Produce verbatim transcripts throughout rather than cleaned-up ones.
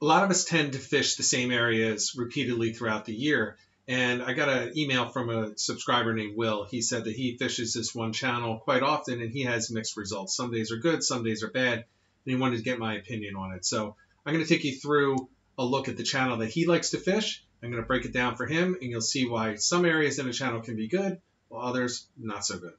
a lot of us tend to fish the same areas repeatedly throughout the year. And I got an email from a subscriber named Will. He said that he fishes this one channel quite often, and he has mixed results. Some days are good, some days are bad, and he wanted to get my opinion on it. So I'm going to take you through a look at the channel that he likes to fish. I'm going to break it down for him, and you'll see why some areas in a channel can be good, while others not so good.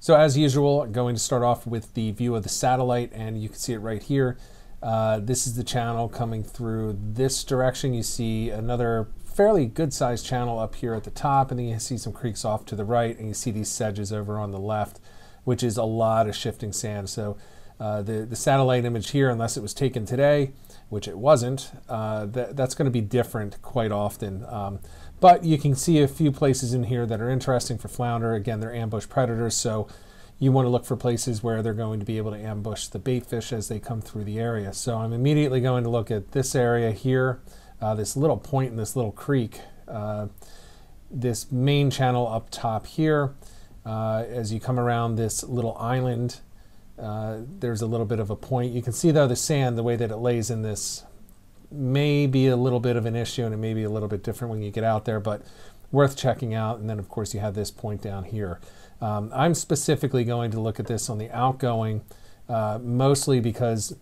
So as usual, I'm going to start off with the view of the satellite, and you can see it right here. Uh, this is the channel coming through this direction. You see another fairly good sized channel up here at the top, and then you see some creeks off to the right, and you see these sedges over on the left, which is a lot of shifting sand. So uh, the, the satellite image here, unless it was taken today, which it wasn't, uh, that, that's going to be different quite often. Um, but you can see a few places in here that are interesting for flounder. Again, they're ambush predators, so you want to look for places where they're going to be able to ambush the bait fish as they come through the area. So I'm immediately going to look at this area here, uh, this little point in this little creek, uh, this main channel up top here. Uh, as you come around this little island, uh, there's a little bit of a point. You can see though the sand, the way that it lays in this may be a little bit of an issue, and it may be a little bit different when you get out there, but worth checking out. And then of course you have this point down here. Um, I'm specifically going to look at this on the outgoing, uh, mostly because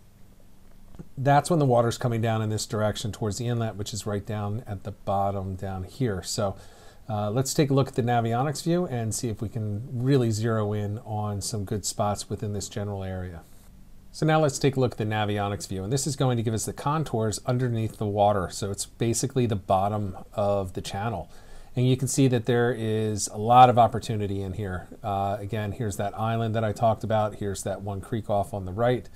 that's when the water's coming down in this direction towards the inlet, which is right down at the bottom down here. So uh, let's take a look at the Navionics view and see if we can really zero in on some good spots within this general area. So now let's take a look at the Navionics view, and this is going to give us the contours underneath the water. So it's basically the bottom of the channel. And you can see that there is a lot of opportunity in here. Uh, again, here's that island that I talked about. Here's that one creek off on the right.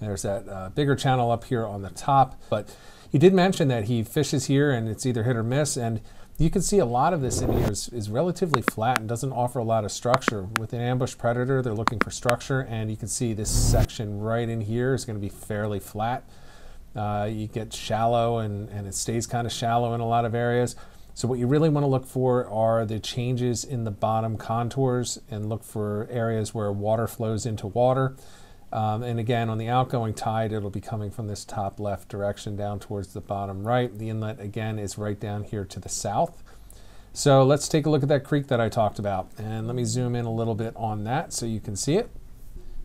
And there's that uh, bigger channel up here on the top. But he did mention that he fishes here, and it's either hit or miss. And you can see a lot of this in here is, is relatively flat and doesn't offer a lot of structure. With an ambush predator, they're looking for structure. And you can see this section right in here is going to be fairly flat. Uh, you get shallow, and, and it stays kind of shallow in a lot of areas. So what you really want to look for are the changes in the bottom contours, and look for areas where water flows into water. Um, and again, on the outgoing tide, it'll be coming from this top left direction down towards the bottom right. The inlet, again, is right down here to the south. So let's take a look at that creek that I talked about. And let me zoom in a little bit on that so you can see it.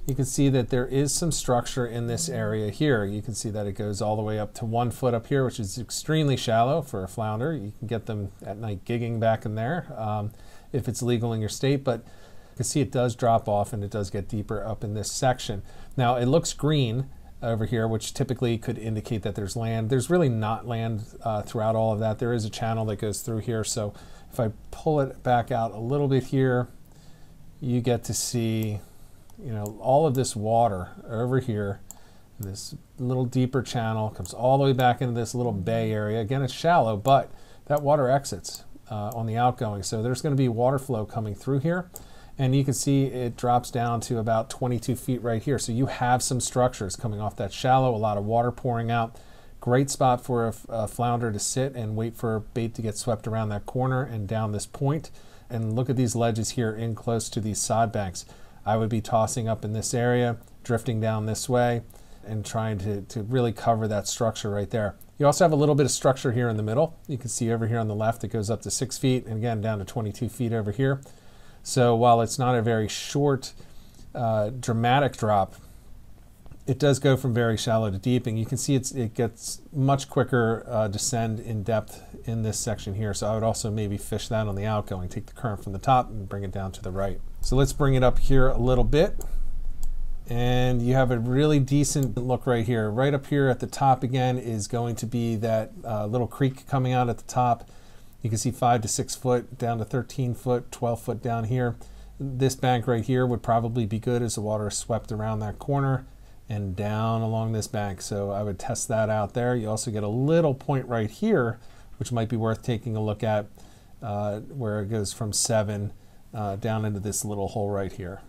You can see that there is some structure in this area here. You can see that it goes all the way up to one foot up here, which is extremely shallow for a flounder. You can get them at night gigging back in there um, if it's legal in your state, but you can see it does drop off, and it does get deeper up in this section. Now it looks green over here, which typically could indicate that there's land. There's really not land uh, throughout all of that. There is a channel that goes through here. So if I pull it back out a little bit here, you get to see, you know, all of this water over here. This little deeper channel comes all the way back into this little bay area. Again, it's shallow, but that water exits uh, on the outgoing. So there's going to be water flow coming through here. And you can see it drops down to about twenty-two feet right here. So you have some structures coming off that shallow, a lot of water pouring out. Great spot for a, a flounder to sit and wait for bait to get swept around that corner and down this point. And look at these ledges here in close to these sod banks. I would be tossing up in this area, drifting down this way, and trying to, to really cover that structure right there. You also have a little bit of structure here in the middle. You can see over here on the left, it goes up to six feet, and again, down to twenty-two feet over here. So while it's not a very short, uh, dramatic drop, it does go from very shallow to deep, and you can see it's, it gets much quicker uh, descend in depth in this section here. So I would also maybe fish that on the outgoing, take the current from the top and bring it down to the right. So let's bring it up here a little bit, and you have a really decent look right here. Right up here at the top again is going to be that uh, little creek coming out at the top. You can see five to six foot down to thirteen foot, twelve foot down here. This bank right here would probably be good as the water is swept around that corner and down along this bank. So I would test that out there. You also get a little point right here, which might be worth taking a look at, uh, where it goes from seven Uh, down into this little hole right here.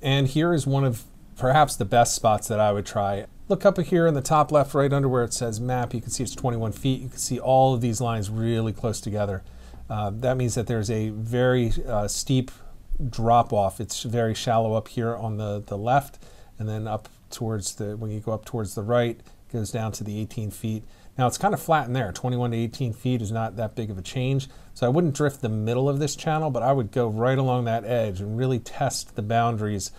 And here is one of perhaps the best spots that I would try. Look up here in the top left, right under where it says map, you can see it's twenty-one feet. You can see all of these lines really close together. Uh, that means that there's a very uh, steep drop off. It's very shallow up here on the, the left, and then up towards the, when you go up towards the right, it goes down to the eighteen feet. Now it's kind of flat in there. twenty-one to eighteen feet is not that big of a change. So I wouldn't drift the middle of this channel, but I would go right along that edge and really test the boundaries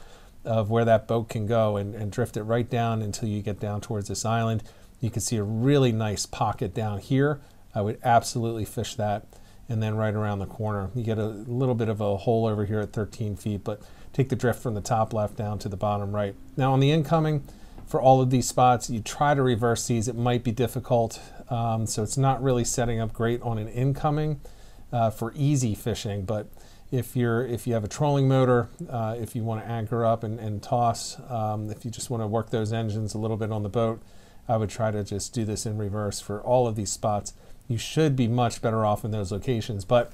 of where that boat can go, and, and drift it right down until you get down towards this island. You can see a really nice pocket down here. I would absolutely fish that. And then right around the corner, you get a little bit of a hole over here at thirteen feet, but take the drift from the top left down to the bottom right. Now on the incoming, for all of these spots, you try to reverse these. It might be difficult, um, so it's not really setting up great on an incoming uh, for easy fishing, but if you're if you have a trolling motor, uh, if you want to anchor up and, and toss, um, if you just want to work those engines a little bit on the boat, I would try to just do this in reverse for all of these spots. You should be much better off in those locations. But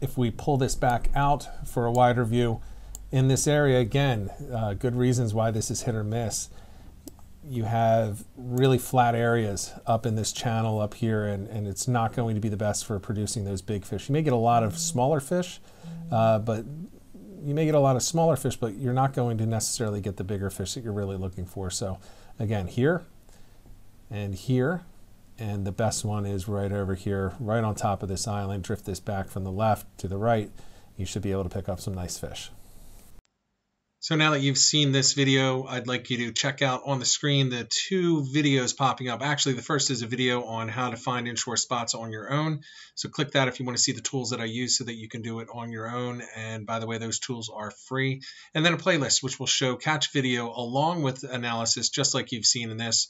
if we pull this back out for a wider view in this area, again, uh, good reasons why this is hit or miss. You have really flat areas up in this channel up here, and, and it's not going to be the best for producing those big fish. You may get a lot of smaller fish, uh, but you may get a lot of smaller fish, but you're not going to necessarily get the bigger fish that you're really looking for. So again, here and here. And the best one is right over here, right on top of this island. Drift this back from the left to the right. You should be able to pick up some nice fish. So now that you've seen this video, I'd like you to check out on the screen the two videos popping up. Actually, the first is a video on how to find inshore spots on your own. So click that if you want to see the tools that I use so that you can do it on your own. And by the way, those tools are free. And then a playlist, which will show catch video along with analysis, just like you've seen in this.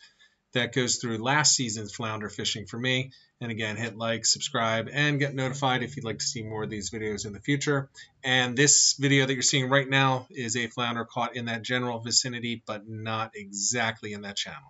That goes through last season's flounder fishing for me. And again, hit like, subscribe, and get notified if you'd like to see more of these videos in the future. And this video that you're seeing right now is a flounder caught in that general vicinity, but not exactly in that channel.